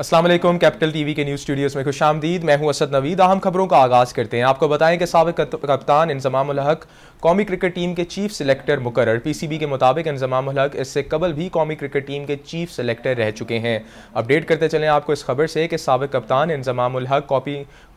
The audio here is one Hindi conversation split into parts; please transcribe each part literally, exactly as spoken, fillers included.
अस्सलामुअलैकुम, कैपिटल टीवी के न्यूज़ स्टूडियोज़ में खुशामदीद। मैं हूं असद नवीद। अहम खबरों का आगाज़ करते हैं। आपको बताएं कि साबिक़ कप्तान इंज़मामुल हक़ कौमी क्रिकेट टीम के चीफ सेलेक्टर मुकर्रर। पीसीबी के मुताबिक इंज़मामुल हक़ इससे कबल भी कौमी क्रिकेट टीम के चीफ सेलेक्टर रह चुके हैं। अपडेट करते चलें आपको इस खबर से कि साबिक़ कप्तान इंज़मामुल हक़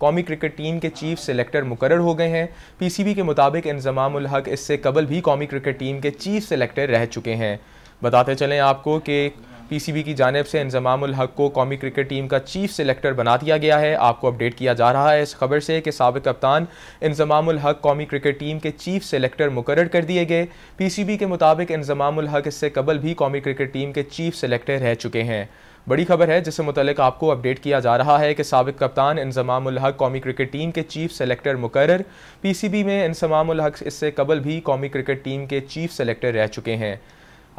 कौमी क्रिकेट टीम के चीफ सेलेक्टर मुकर्रर हो गए हैं। पीसीबी के मुताबिक इंज़मामुल हक़ इससे कबल भी कौमी क्रिकेट टीम के चीफ सेलेक्टर रह चुके हैं। बताते चलें आपको कि पीसीबी की जानिब से इंज़मामुल हक़ को कौमी क्रिकेट टीम का चीफ सेलेक्टर बना दिया गया है। आपको अपडेट किया जा रहा है इस खबर से कि साबिक़ कप्तान इंज़मामुल हक़ कौमी क्रिकेट टीम के चीफ सेलेक्टर मुकर्रर कर दिए गए। पीसीबी के मुताबिक इंज़मामुल हक़ इससे कबल भी कौमी क्रिकेट टीम के चीफ सेलेक्टर रह चुके हैं। बड़ी खबर है जिससे मुतल्लिक आपको अपडेट किया जा रहा है कि साबिक़ कप्तान इंज़मामुल हक़ कौमी क्रिकेट टीम के चीफ सेलेक्टर मुकर्रर। पीसीबी में इंज़मामुल हक़ इससे कबल भी कौमी क्रिकेट टीम के चीफ सेलेक्टर रह चुके हैं।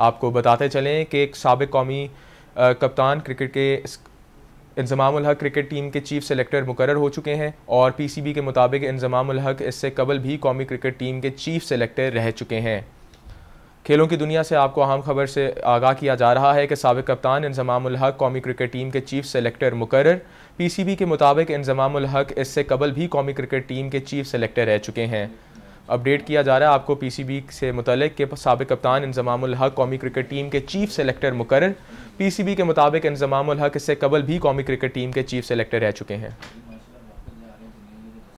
आपको बताते चलें कि एक साबिक़ कौमी कप्तान क्रिकेट के इंज़मामुल हक़ क्रिकेट टीम के चीफ सेलेक्टर मुकर्रर हो चुके हैं और पीसीबी के मुताबिक इंज़मामुल हक़ इससे कबल भी कौमी क्रिकेट टीम के चीफ सेलेक्टर रह चुके हैं। खेलों की दुनिया से आपको अहम खबर से आगाह किया जा रहा है कि साबिक़ कप्तान इंज़मामुल हक़ कौमी क्रिकेट टीम के चीफ सेलेक्टर मुकर्रर। पीसीबी के मुताबिक इंज़मामुल हक़ इससे कबल भी कौमी क्रिकेट टीम के चीफ सेलेक्टर रह चुके हैं। अपडेट किया जा रहा है आपको पीसीबी से मुतल्लिक़ के साबिक़ कप्तान इंज़मामुल हक़ कौमी क्रिकेट टीम के चीफ सेलेक्टर मुकर्रर। पीसीबी के मुताबिक इंज़मामुल हक़ इससे कबल भी कौमी क्रिकेट टीम के चीफ सेलेक्टर रह चुके हैं।